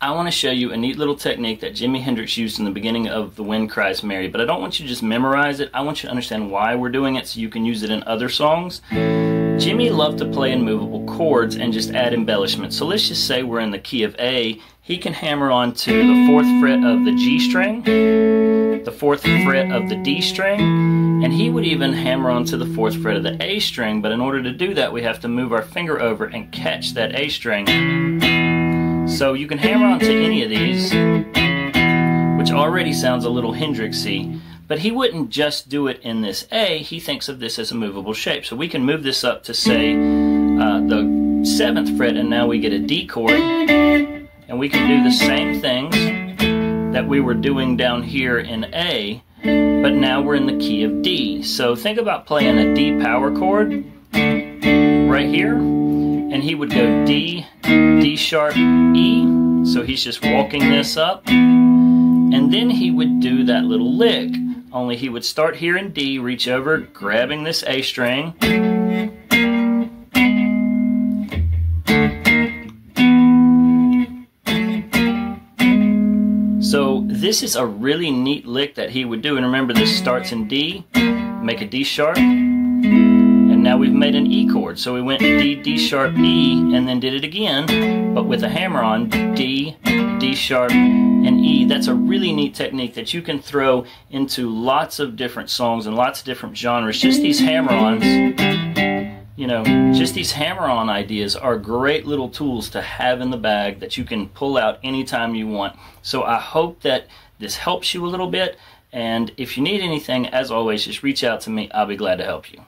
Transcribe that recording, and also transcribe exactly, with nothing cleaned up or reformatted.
I want to show you a neat little technique that Jimi Hendrix used in the beginning of The Wind Cries Mary, but I don't want you to just memorize it. I want you to understand why we're doing it so you can use it in other songs. Jimi loved to play in movable chords and just add embellishments. So let's just say we're in the key of A. He can hammer on to the fourth fret of the G string, the fourth fret of the D string, and he would even hammer on to the fourth fret of the A string, but in order to do that we have to move our finger over and catch that A string. So you can hammer on to any of these, which already sounds a little Hendrixy, but he wouldn't just do it in this A. He thinks of this as a movable shape. So we can move this up to, say, uh, the seventh fret, and now we get a D chord. And we can do the same things that we were doing down here in A, but now we're in the key of D. So think about playing a D power chord right here. And he would go D, D sharp, E, so he's just walking this up, and then he would do that little lick, only he would start here in D, reach over, grabbing this A string, so this is a really neat lick that he would do, and remember this starts in D, make a D sharp, now we've made an E chord. So we went D, D sharp, E, and then did it again, but with a hammer on, D, D sharp, and E. That's a really neat technique that you can throw into lots of different songs and lots of different genres. Just these hammer-ons, you know, just these hammer-on ideas are great little tools to have in the bag that you can pull out anytime you want. So I hope that this helps you a little bit, and if you need anything, as always, just reach out to me. I'll be glad to help you.